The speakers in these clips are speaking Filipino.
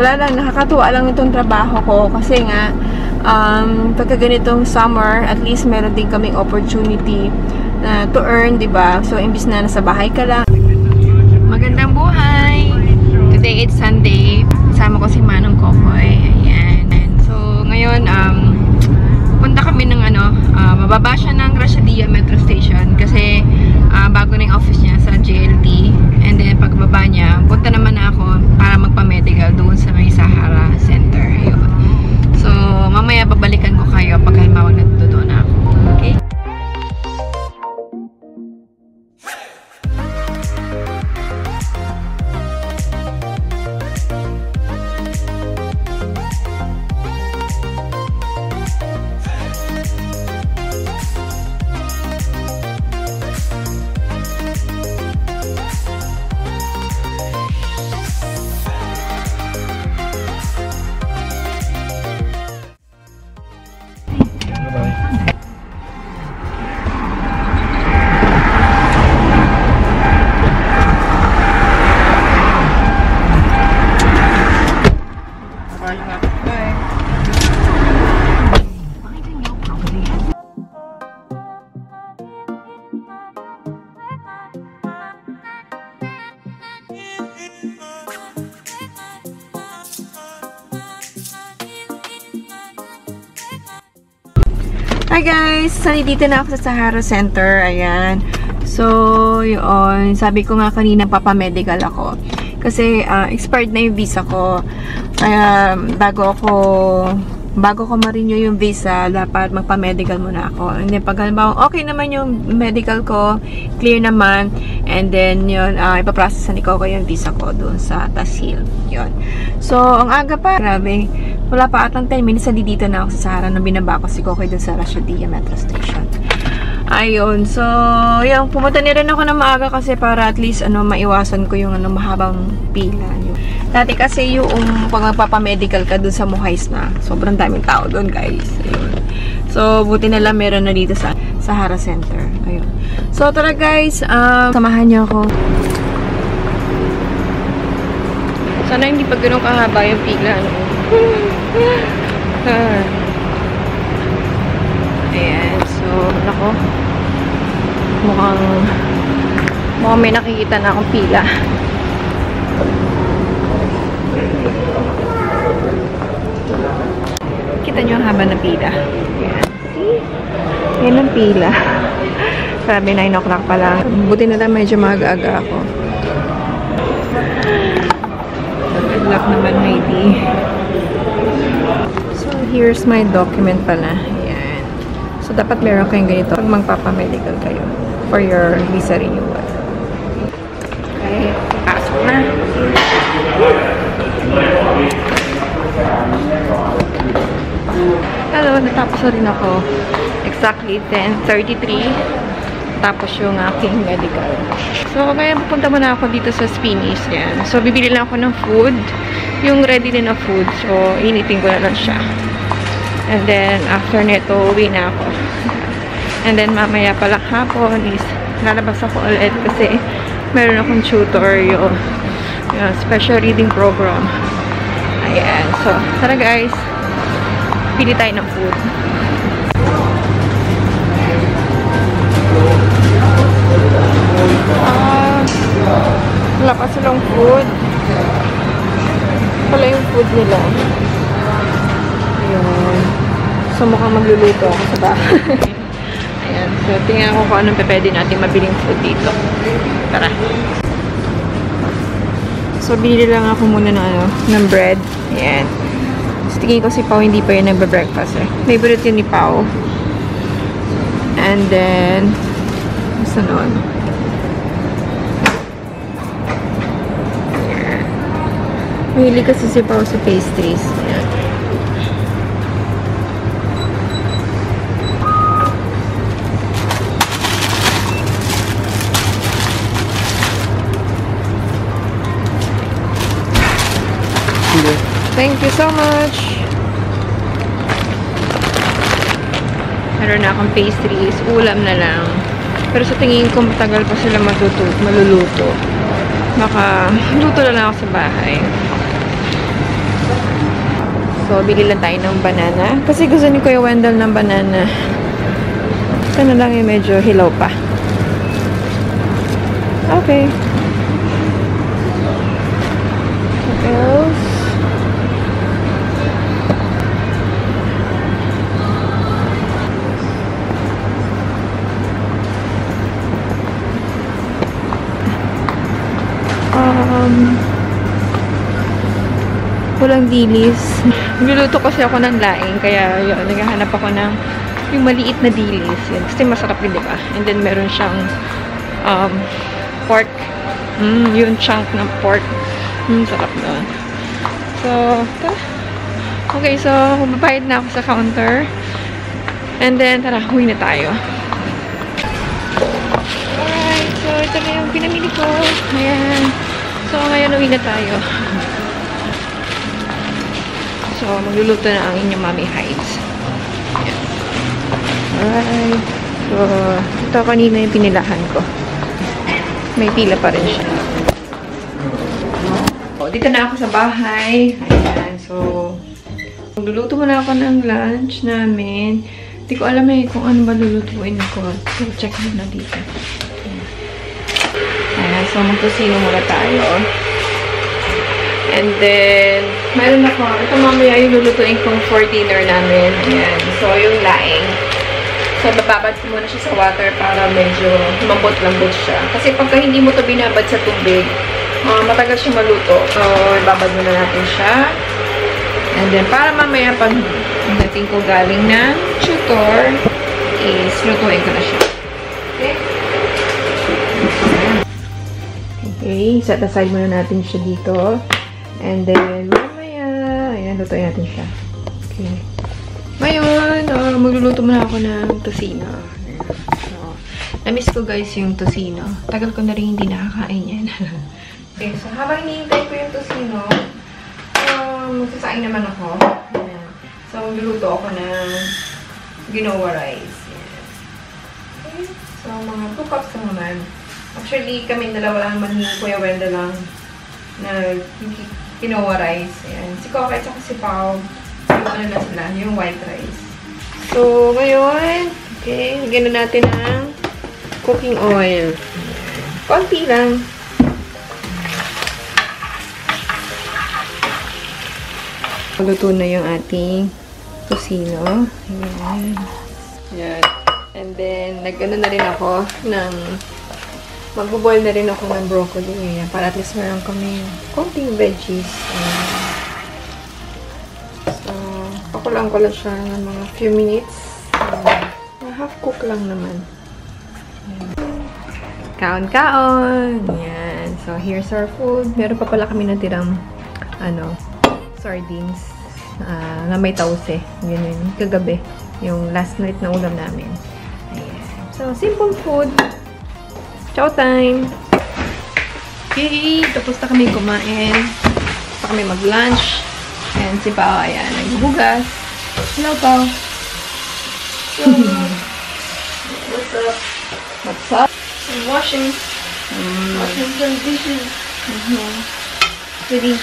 wala lang, nakakatuwa lang itong trabaho ko kasi nga pagka ganitong summer, at least meron din kaming opportunity na to earn, diba? So imbis na nasa bahay ka lang, magandang buhay. Today it's Sunday, kasama ko si Manong Kokoy. Ayan. So ngayon punta kami ng bababa siya ng Rashidia Metro Station kasi bago na yung office niya sa GLT. And then pagbaba niya, punta naman ako para magpa-medical doon sa may Sahara Center. Ayun. So mamaya babalikan ko kayo pag halimbawa nagtutuon na ako. Okay? Hi guys! So, dito na ako sa Sahara Center. Ayan. So, yun. Sabi ko nga kanina, papamedical ako. Kasi, expired na yung visa ko. Kaya, bago ko ma-renew yung visa, dapat magpamedical muna ako. And then, pag halimbawa, okay naman yung medical ko, clear naman, and then, yun, ipaprocessan ni Coco yung visa ko doon sa Tasheel. Yun. So, ang aga pa, grabe. Wala pa atang 10 minutes, dito na ako sa Sahara nung binaba ko si Kokoy dun sa Rashidia Metro Station. Ayun. So, yung pumunta na rin ako na maaga kasi para at least maiwasan ko yung mahabang pila. Dati kasi yung pag magpapamedical ka dun sa Muhais na, sobrang daming tao dun, guys. Ayun. So, buti na lang meron na dito sa Sahara Center. Ayun. So, tara guys, samahan niyo ako. Sana hindi pa ganun kahaba yung pila, Ayan, so, ako mukhang may nakikita na akong pila. Kita nyo ang haba na pila. Ayan. Yan ang pila. Sabi, 9 o'clock pa lang. Buti na lang medyo mag-aga ako. Good luck naman, maybe. So, here's my document pala. Ayan. So, dapat meron kayong ganito pag magpapamedical kayo for your visa renewal. Okay. Pasok na. Hello, natapos na rin ako. Exactly 10:33. Tapos yung aking medical. So, kaya pupunta muna ako dito sa Spinneys. Ayan. So, bibili lang ako ng food. Yung ready na food. So, initin ko na lang siya. And then, after nito, uwi na ako. And then, mamaya pala hapon is, lalabas ako ulit kasi meron akong tutor yung special reading program. Ayan. So, tara guys. Pili tayo ng food. Wala pa silang food. Pala yung food nila. Ayun. So, mukhang magluluto ako sa bahay. Ayan. So, tingnan ko kung anong pwede natin mabiling food dito. Tara. So, binili lang ako muna ng bread. Ayan. So, tingin ko si Pao hindi pa yun nagbe-breakfast eh. Favorite yun ni Pao. And then, basta noon. Mahili kasi si Pao sa pastries. Ayan. Thank you so much! Meron na akong pastries. Ulam na lang. Pero sa tingin ko matagal pa sila maluluto. Maka luto na lang ako sa bahay. So, bili lang tayo ng banana. Kasi gusto ni Kuya Wendell ng banana. Ito na lang yung medyo hilaw pa. Okay. What else? Walang dilis. Niluto kasi ako ng laing, kaya yun, naghahanap ako ng yung maliit na dilis. Yun. Kasi masarap din, diba? And then, meron siyang pork. Yung chunk ng pork. Sarap nun. So, ta. Okay, so, babayad na ako sa counter. And then, tara, huwi na tayo. Alright, so, ito na yung pinamili ko. Ayan. So, ngayon, huwi na tayo. So, magluluto na ang inyong Mommy Hides. Ayan. Alright. So, ito kanina yung pinilahan ko. May pila pa rin siya. O, dito na ako sa bahay. Ayan. So, magluluto muna ako ng lunch namin. Hindi ko alam kung ano ba lulutuin ko. So, check na dito. Ayan. So, magkusino muna tayo. And then, meron ako, ito mamaya yung lulutuin kong for dinner namin. Ayan. So, yung laing. So, bababad ko muna siya sa water para medyo mambot-lambot siya. Kasi pagka hindi mo ito binabad sa tubig, matagal siya maluto. So, ibabad muna natin siya. And then, para mamaya pag natin ko galing na tutor, is lutuin ko na siya. Okay? Okay. Set aside muna natin siya dito. And then, lutuin natin siya. Okay. Ngayon, magluluto muna ako ng tocino. So, na-miss ko guys yung tocino. Tagal ko na rin hindi nakakain yan. Okay, so habang hinihintay ko yung tocino, magsasaing naman ako. Ayan. So, magluluto ako ng ginawa rice. Ayan. Okay, so mga 2 cups naman. Actually, kami dalawa lang, manhing Kuya Wenda lang na ginawa rice. Ayan. Si Koka at saka si Pao. Yung ano na sila. Yung white rice. So, ngayon, okay, lagyan na natin ang cooking oil. Konti lang. Luto na yung ating tocino. Ayan. Ayan. And then, nag-ano na rin ako ng magbo-boil na rin ako ng broccoli. Ayan, para at least meron kami konting veggies. Ayan. So, pakulaan ko lang siya ng mga few minutes. Half-cook lang naman. Kaon-kaon! Ayan. So, here's our food. Meron pa pala kami natirang ano, sardines na may tause. Yun yun. Kagabi. Yung last night na ulam namin. Ayan. So, simple food. Chow time! Okay! Tapos na kami kumain. Tapos kami mag-lunch. And si Pao, ayan, naghuhugas. Hello, Pao! Hello! What's up? What's up? I'm washing. Washing some dishes. Ready.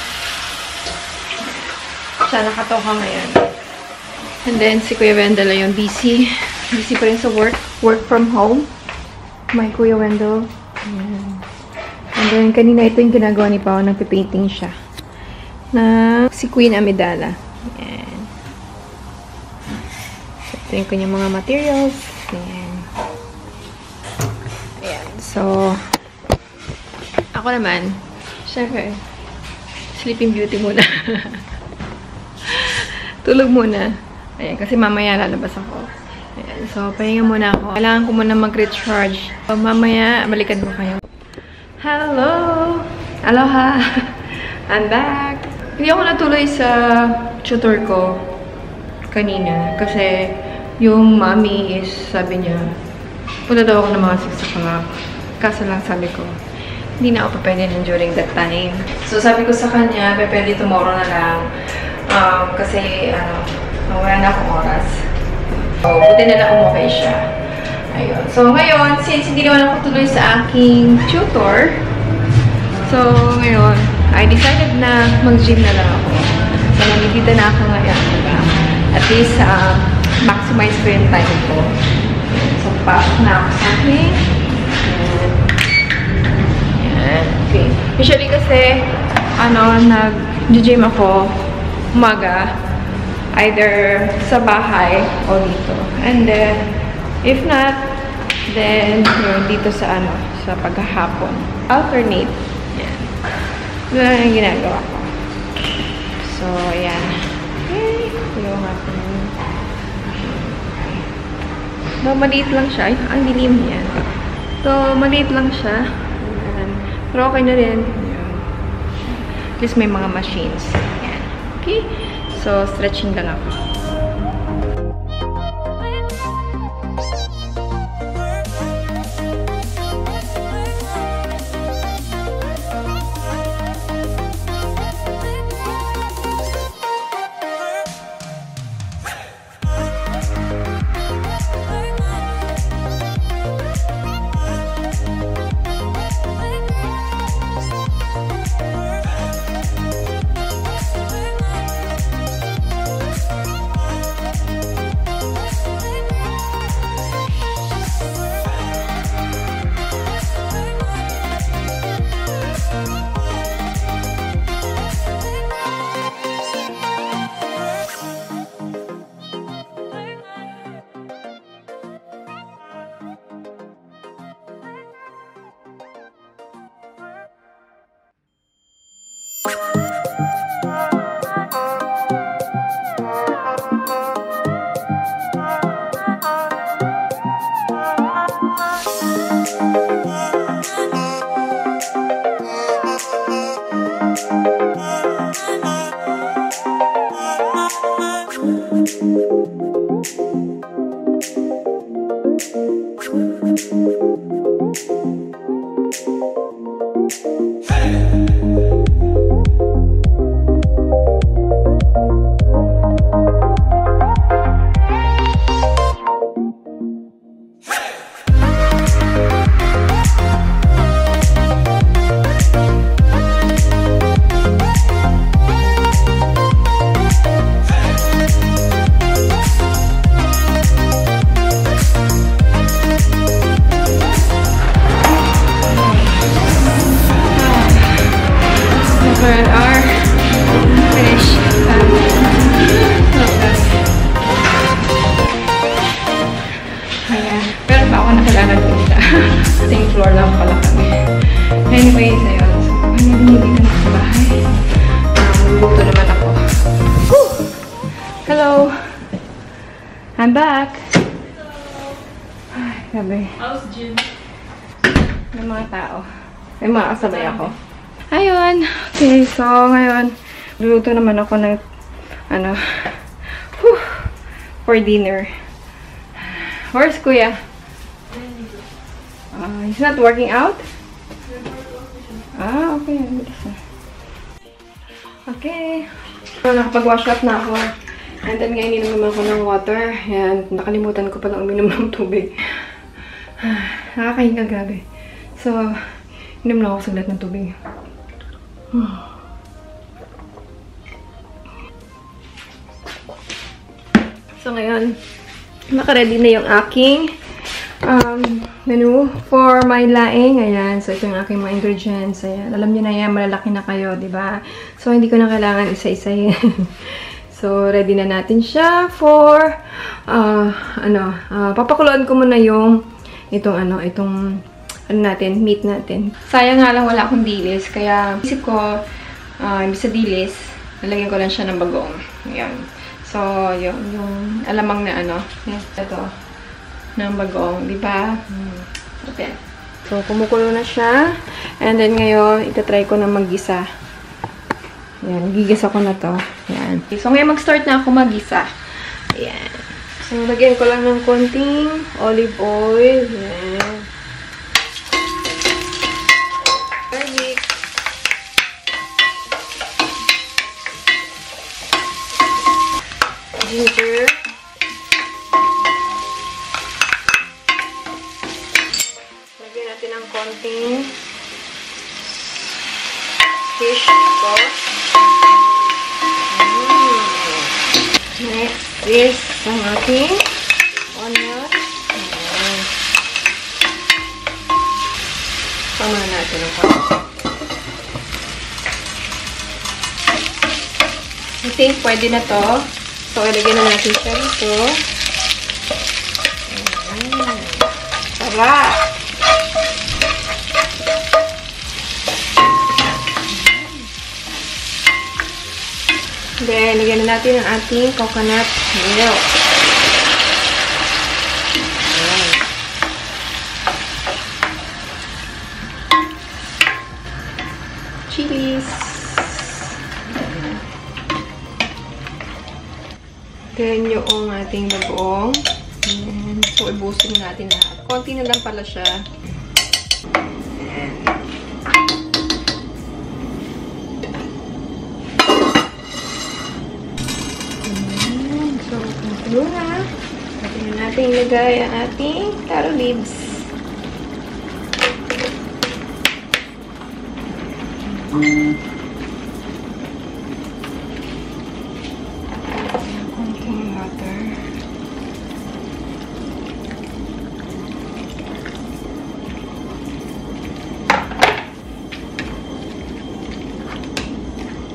Siya nakatoka ngayon. And then, si Kuya Wendell ay yung busy. Busy pa rin sa work. Work from home. My Kuya Wendell. Ayan. And then, kanina ito yung ginagawa ni Pao. Nagpipainting siya. Na si Queen Amidala. Ayan. So, ito yung kanyang mga materials. Ayan. Ayan. So, ako naman, syempre, Sleeping Beauty muna. Tulog muna. Ayan, kasi mamaya lalabas ako. Ayan. So, pahinga muna ako. Kailangan ko muna mag-recharge. So, mamaya, balikan ko kayo. Hello! Aloha! I'm back! Hindi ako natuloy sa tutor ko kanina. Kasi, yung mommy is, sabi niya, punta daw ako ng mga 6 o'clock. Kaso lang sabi ko, hindi na ako pa pwede during that time. So, sabi ko sa kanya, pwede tomorrow na lang. Kasi, wala na akong oras. So, buti na lang umukay siya. Ayun. So, ngayon, since hindi naman ako tuloy sa aking tutor, so, ngayon, I decided na mag-gym na lang ako. So, nandito na ako ngayon. Diba? At least, maximize ko yung time ko. So, pass na ako sa akin. Ayan. Okay. Usually kasi, nag-gym ako umaga. Either sa bahay o dito. And then, if not, then, yun, dito sa sa paghahapon. Alternate. Yan. Yun ang ginagawa ko. So, yan. Okay. Tulungan natin. So, maliit lang siya. Ang dilim yan. So, maliit lang siya. Yan. Pero okay na rin. Yan. At least may mga machines. Yan. Okay? So, stretching lang ako. I'm back! Ay, gabi. How's gym? May mga tao. May mga kasabay ako. Ayun! Okay, so ngayon, luluto naman ako ng, for dinner. Where's Kuya? He's not working out? Ah, okay. Okay. So, nakapag-wash up na ako. And then, ngayon, ininom naman ako ng water. Ayan, nakalimutan ko palang uminom ng tubig. Nakakahinga, grabe. So, ininom na ako saglit ng tubig. So, ngayon, nakaready na yung aking menu for my laing. Ayan, so ito yung aking mga ingredients. Ayan, alam niyo na yan, malalaki na kayo, diba? So, hindi ko na kailangan isa-isa yan. So, ready na natin siya for, papakuloan ko muna yung, meat natin. Sayang nga lang wala akong dilis, kaya isip ko, imbis na dilis, nalagyan ko lang siya ng bagoong. Ayan. So, yun, yung alamang na, ito, ng bagoong, di ba? Okay. So, kumukulo na siya, and then ngayon, itatry ko na mag-gisa. Ayan, gigisa ko na to. Ayan. So, ngayon mag-start na ako mag-isa. Ayan. So, lagyan ko lang ng konting olive oil. Ayan. Garlic. Ginger. Lagyan natin ng konting fish sauce. is ang ating onion. Tama natin ang pagkakas. I think pwede na to. So, ilagay na natin siya dito. Tara! Then, ilagay na natin ang ating coconut milk. Chilies. Then, yung ating bagoong. So, ibusin natin lahat. Konti na lang pala siya. So, konti na. Pwede na natin ilagay ang ating taro leaves.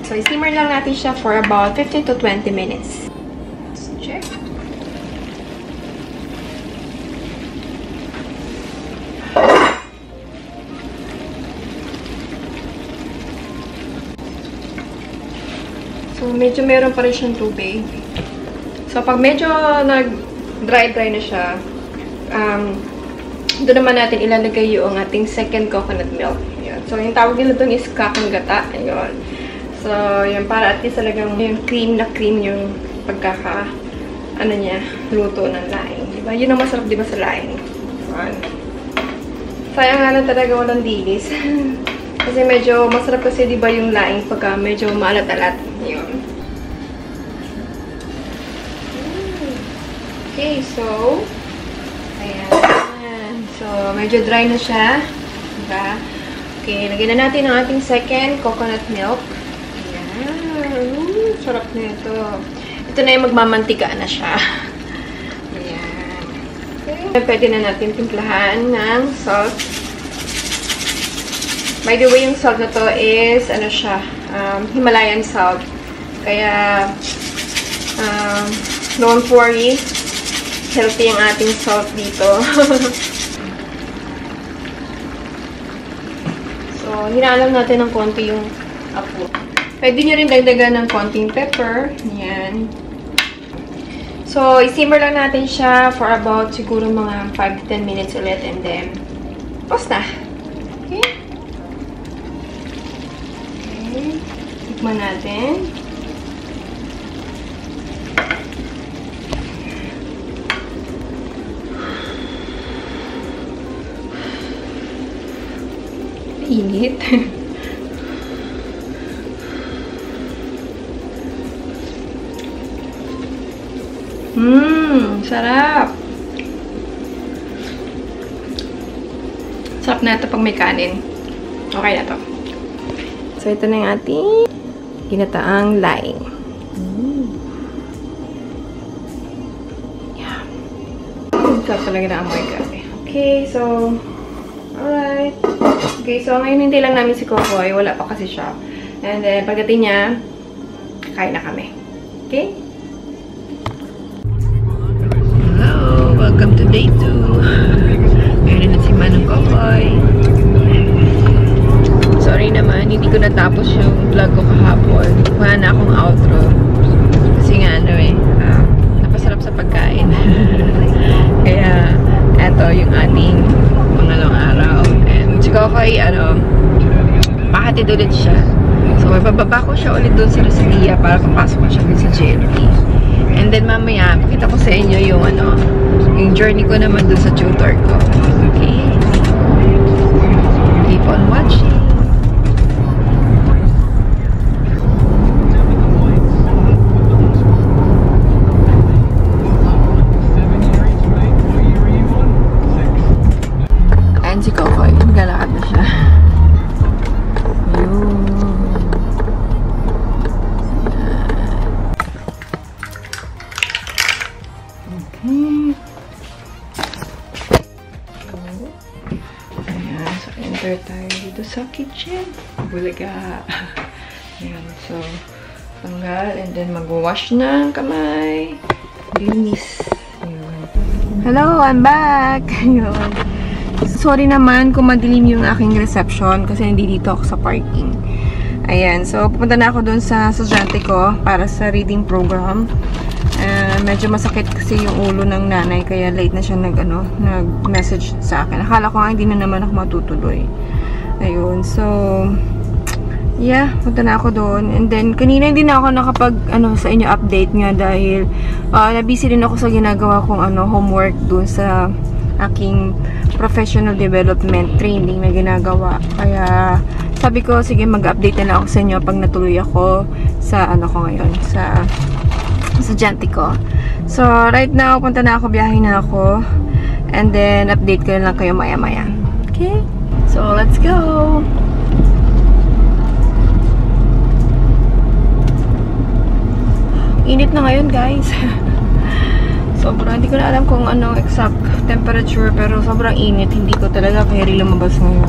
So, simmer lang natin siya for about 15 to 20 minutes. Let's check. So, medyo meron pa rin siyang tubig. So, pag medyo nag-dry-dry na siya, doon naman natin ilalagay yung ating second coconut milk. Ayan. So, yung tawag nila doon is kakang gata. Ayan. So, yun, para at least talagang yung cream na cream yung pagkaka, ano niya, luto ng laing. Diba? Yun ang masarap, diba, sa laing? Ayan. Sayang nga lang talaga walang dilis. Kasi medyo masarap kasi, diba, yung laing pagka medyo maalat-alat. Yun. Okay, so, ayan. So, medyo dry na siya. Diba? Okay, lagyan na natin ang ating second coconut milk. Sarap na ito. Ito na yung magmamantikaan na siya. Ayan. Okay. Pwede na natin timplahan ng salt. By the way, yung salt na to is, ano siya, Himalayan salt. Kaya, don't worry. Healthy yung ating salt dito. So, hinaalam natin ng konti yung apo. Pwede nyo rin dagdagan ng konting pepper. Ayan. So, isimmer lang natin siya for about siguro mga 5-10 minutes ulit. And then, tapos na. Okay? Okay. Tikman natin. Init. Sarap. Sarap na ito pag may kanin. Okay na ito. So, ito na yung ating ginataang laing. Yeah. Sarap talaga na amoy kape. Okay, so, alright. Okay, so, ngayon hindi lang namin si Kokoy. Wala pa kasi siya. And then, pagdating niya, kain na kami. Okay? Welcome to day 2. Meron na si Manong Kokoy. Sorry naman, hindi ko natapos yung vlog ko kahapon. Wala na akong outro. Kasi nga ano eh, napasarap sa pagkain. Kaya, eto yung ating pangalawang araw. And si Kokoy, ano, pakatid ulit siya. So, bababa ko siya ulit doon sa Rashidia para kapasok ko siya sa GMP. And then mamaya, pakita ko sa inyo yung ano, yung journey ko naman doon sa tutor ko. Okay? Keep on watching. And si Kokoy, maglalakad na siya. Ayun. so kitchen. Bulaga. Ayan, so, tanggal. And then, mag-wash na ang kamay. Linis. Hello, I'm back. Ayan. Sorry naman kung madilim yung aking reception kasi nandito ako sa parking. Ayan, so, pupunta na ako dun sa estudyante ko para sa reading program. Medyo masakit kasi yung ulo ng nanay kaya late na siya nag-message sa akin. Akala ko nga hindi na naman ako matutuloy. Ayun, so yeah, punta na ako doon. And then kanina hindi na ako nakapag sa inyo update nga dahil nabusy din ako sa ginagawa kong homework doon sa aking professional development training na ginagawa. Kaya sabi ko sige mag-update na lang ako sa inyo pag natuloy ako sa ko ngayon sa estudyante ko. So, right now, punta na ako, biyahe na ako. And then, update ko lang kayo maya-maya. Okay? So, let's go! Init na ngayon, guys. Sobrang, hindi ko na alam kung anong exact temperature, pero sobrang init. Hindi ko talaga very lumabas ngayon.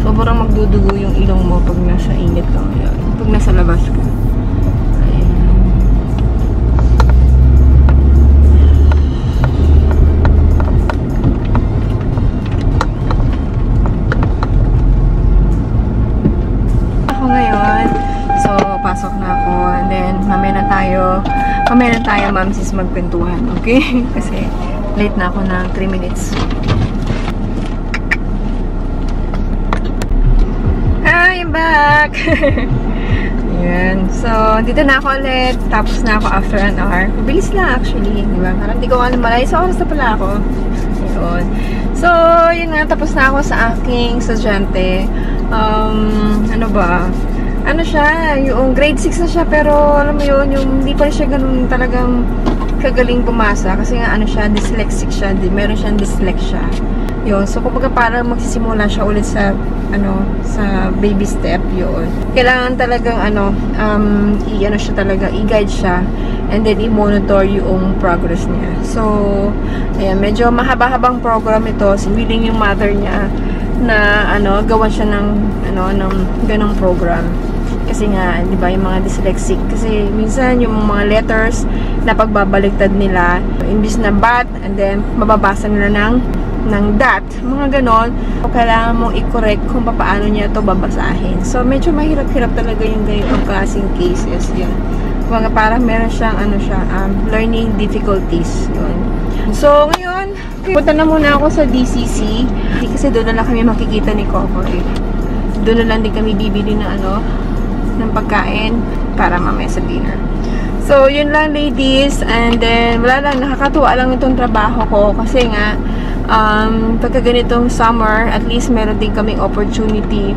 Sobrang magdudugo yung ilong mo pag nasa init ka ngayon. Pag nasa labas ka. Mamaya na tayo, ma'am, sis, magkwentuhan. Okay? Kasi late na ako ng 3 minutes. Hi, I'm back! Ayan. So, dito na ako ulit. Tapos na ako after an hour. Bilis lang actually. Di ba? Parang di ko nga namalay. So, oras na pala ako. Ayan. So, yun nga. Tapos na ako sa aking estudyante. Ano siya, yung grade 6 na siya, pero alam mo yun, yung hindi pa siya ganun talagang kagaling pumasa. Kasi nga, dyslexic siya. Meron siyang dyslexia. Yun. So, kumbaga parang magsisimula siya ulit sa, sa baby step. Yun. Kailangan talagang, i-guide siya. And then, i-monitor yung progress niya. So, ayan, medyo mahaba-habang program ito. So, willing yung mother niya na, gawa siya ng, ng ganong program. Kasi nga, di ba, yung mga dyslexic. Kasi minsan, yung mga letters na pagbabaliktad nila, imbis na bat, and then, mababasa nila ng dat. Mga ganon, kailangan mong i-correct kung paano niya ito babasahin. So, medyo mahirap-hirap talaga yung ganitong klaseng cases. Yun. Mga parang meron siyang, learning difficulties. Yun. So, ngayon, punta na muna ako sa DCC. Kasi doon na lang kami makikita ni Coco. Eh. Doon na lang din kami bibili na, ng pagkain para mamaya sa dinner. So, yun lang ladies. And then, wala lang. Nakakatuwa lang itong trabaho ko. Kasi nga, pagka ganitong summer, at least meron din kaming opportunity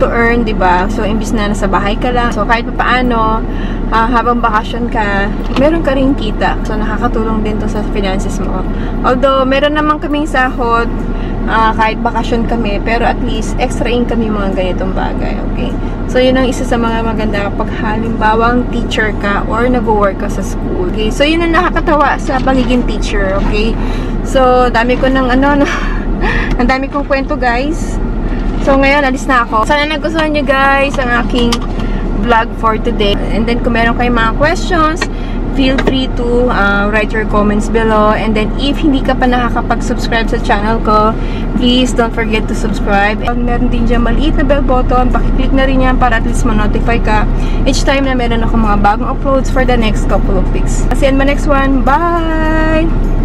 to earn, diba? So, imbis na nasa bahay ka lang. So, kahit papaano, habang bakasyon ka, meron ka rin kita. So, nakakatulong din to sa finances mo. Although, meron naman kaming sahod kahit bakasyon kami, pero at least extra income yung mga ganitong bagay, okay? So, yun ang isa sa mga maganda kapag halimbawang teacher ka or nag-work ka sa school, okay? So, yun ang nakakatawa sa pagiging teacher, okay? So, dami ko ng ang dami kong kwento, guys. So, ngayon, alis na ako. Sana nagustuhan nyo, guys, ang aking vlog for today. And then, kung meron kayong mga questions, feel free to write your comments below. And then, if hindi ka pa nakakapag-subscribe sa channel ko, please don't forget to subscribe. Pag meron din dyan maliit na bell button, pakiclick na rin yan para at least ma-notify ka each time na meron ako mga bagong uploads for the next couple of weeks. I'll see you in my next one. Bye!